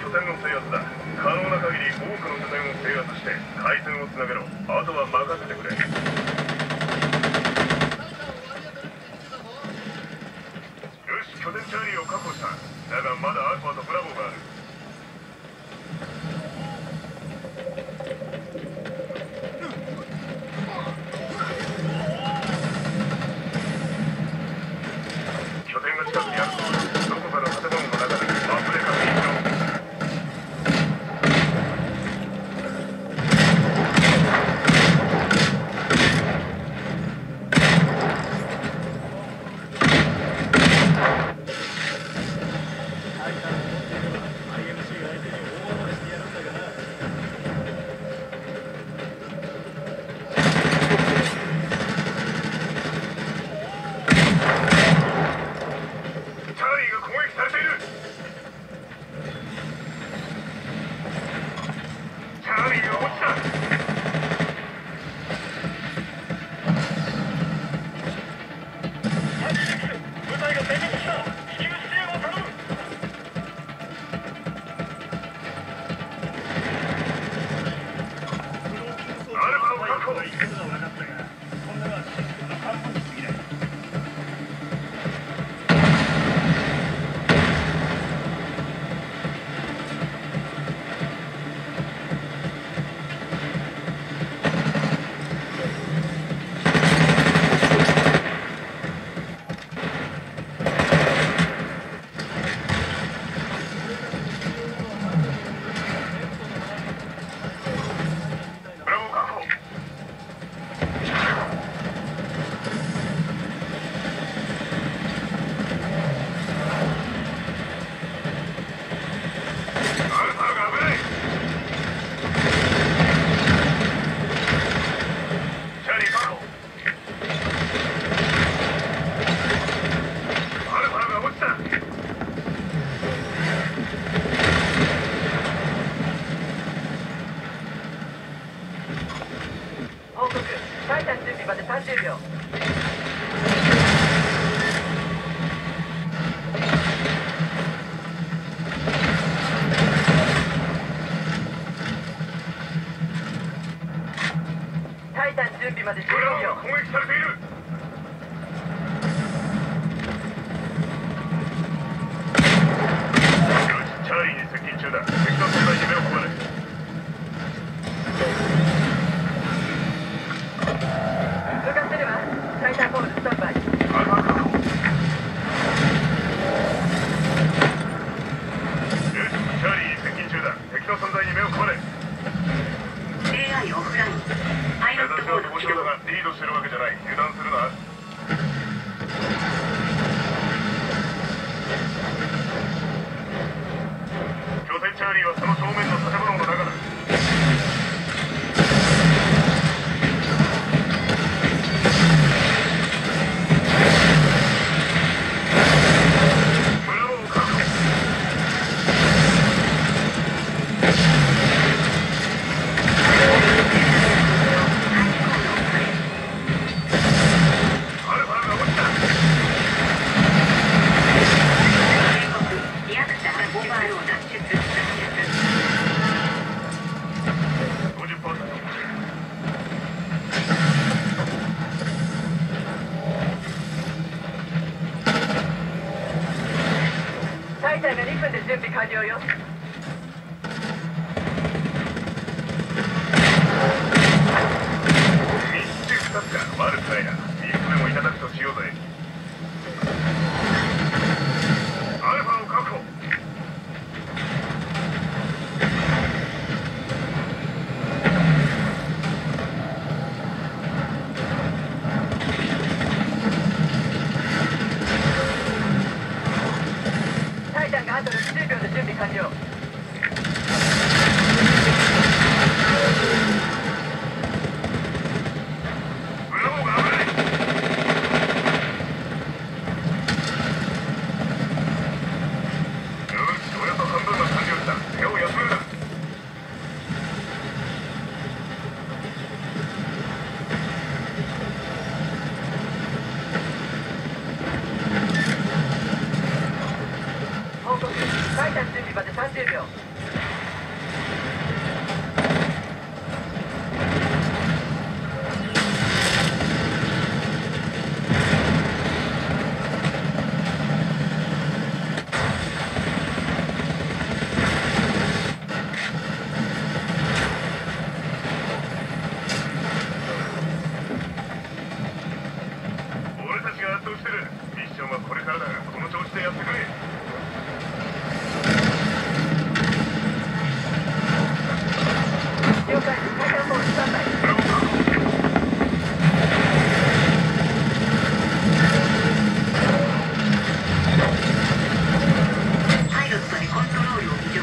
拠点の制圧だ。可能な限り多くの拠点を制圧して回線をつなげろ。あとは任せてくれ。 拠点チャーリーを確保した。だがまだアルファとブラボーがある。拠点が近くにある。どこかの建物の中であふれかけにしろ。準備まで30秒。やってくれ。了解。開放スタンバイ。パイロットにコントロールを移譲。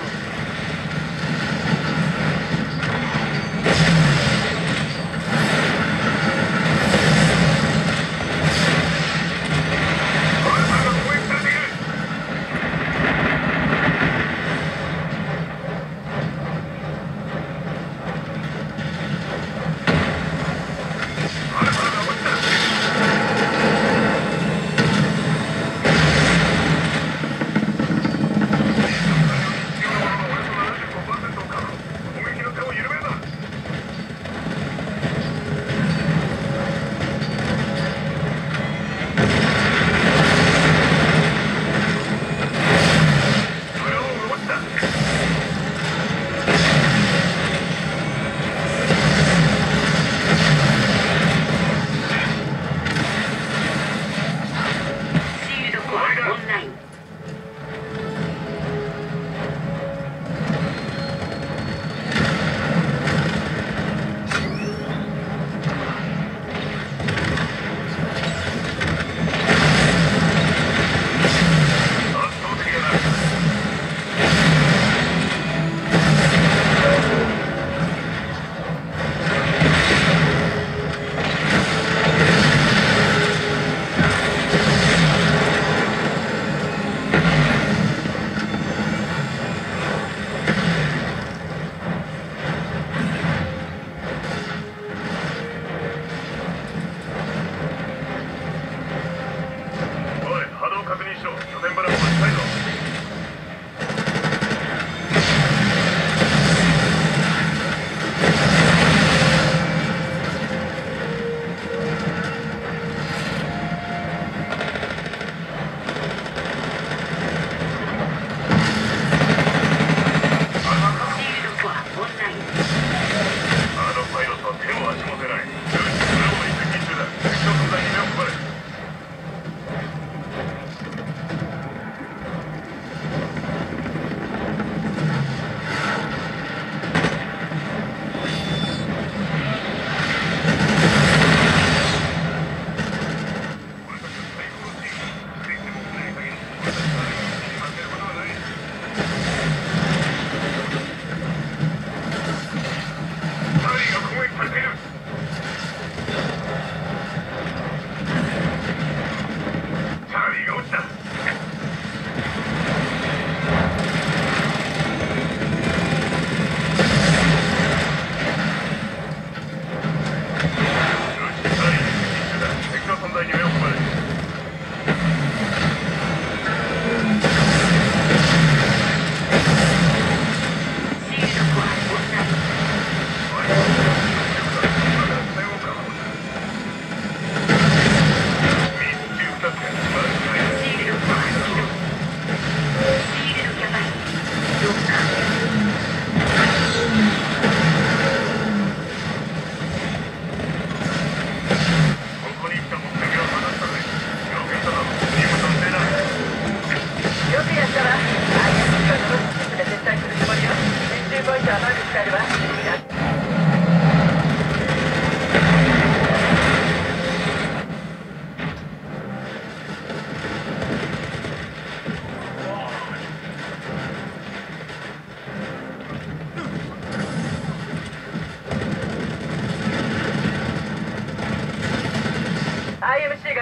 敵の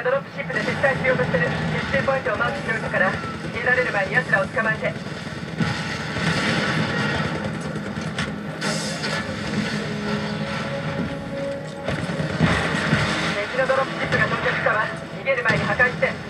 ドロップシップが到着したわ。逃げる前に破壊して。